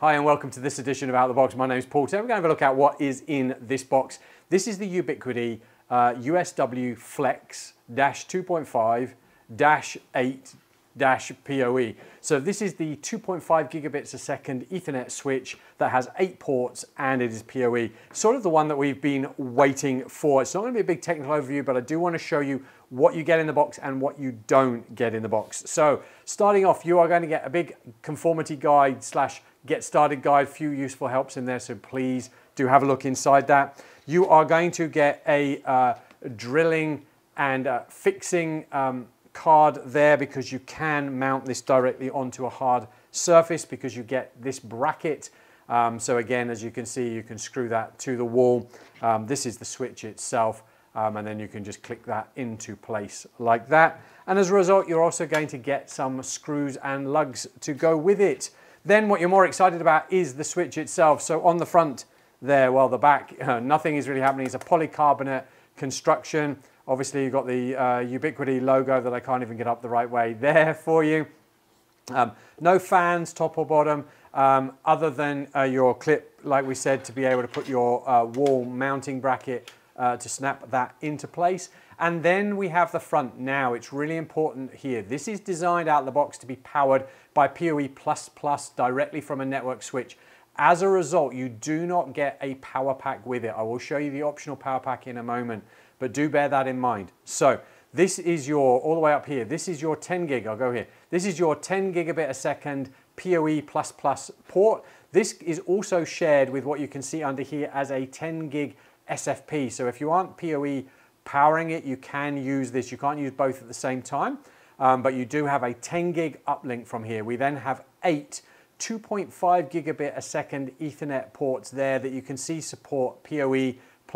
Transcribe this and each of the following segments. Hi and welcome to this edition of Out of the Box. My name's Paul. Today we're going to have a look at what is in this box. This is the Ubiquiti USW-Flex-2.5G-8-PoE. So this is the 2.5 gigabits a second Ethernet switch that has 8 ports and it is PoE. Sort of the one that we've been waiting for. It's not going to be a big technical overview, but I do want to show you what you get in the box and what you don't get in the box. So starting off, you are going to get a big conformity guide slash get started guide, few useful helps in there, so please do have a look inside that. You are going to get a drilling and fixing card there because you can mount this directly onto a hard surface because you get this bracket. So again, as you can see, you can screw that to the wall. This is the switch itself. And then you can just click that into place like that. And as a result, you're also going to get some screws and lugs to go with it. Then what you're more excited about is the switch itself. So on the front there, well, the back, nothing is really happening. It's a polycarbonate construction. Obviously, you've got the Ubiquiti logo that I can't even get up the right way there for you. No fans, top or bottom, other than your clip, like we said, to be able to put your wall mounting bracket to snap that into place. And then we have the front. Now, it's really important here. This is designed out of the box to be powered by PoE++ directly from a network switch. As a result, you do not get a power pack with it. I will show you the optional power pack in a moment, but do bear that in mind. So this is your, all the way up here, this is your 10 gig, I'll go here. This is your 10 gigabit a second PoE++ port. This is also shared with what you can see under here as a 10 gig SFP. So if you aren't PoE powering it, you can use this. You can't use both at the same time, but you do have a 10 gig uplink from here. We then have 8 2.5 gigabit a second Ethernet ports there that you can see support PoE++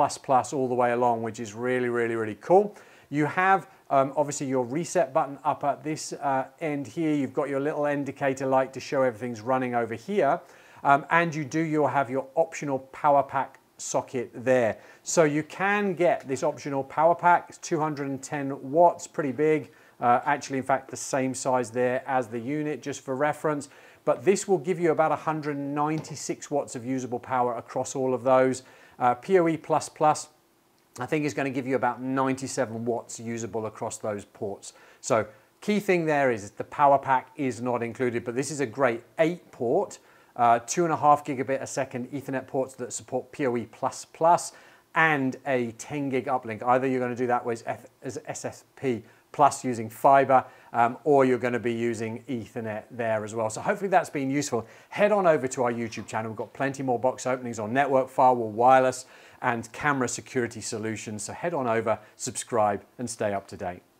all the way along, which is really, really, really cool. You have obviously your reset button up at this end here. You've got your little indicator light to show everything's running over here. And you'll have your optional power pack socket there. So you can get this optional power pack. It's 210 watts, pretty big. Actually, in fact, the same size there as the unit, just for reference. But this will give you about 196 watts of usable power across all of those. PoE++, I think, is going to give you about 97 watts usable across those ports. So key thing there is the power pack is not included, but this is a great 8 port. 2.5 gigabit a second Ethernet ports that support PoE++ and a 10 gig uplink. Either you're going to do that with SFP+ using fiber, or you're going to be using Ethernet there as well. So hopefully that's been useful. Head on over to our YouTube channel. We've got plenty more box openings on network, firewall, wireless, and camera security solutions. So head on over, subscribe, and stay up to date.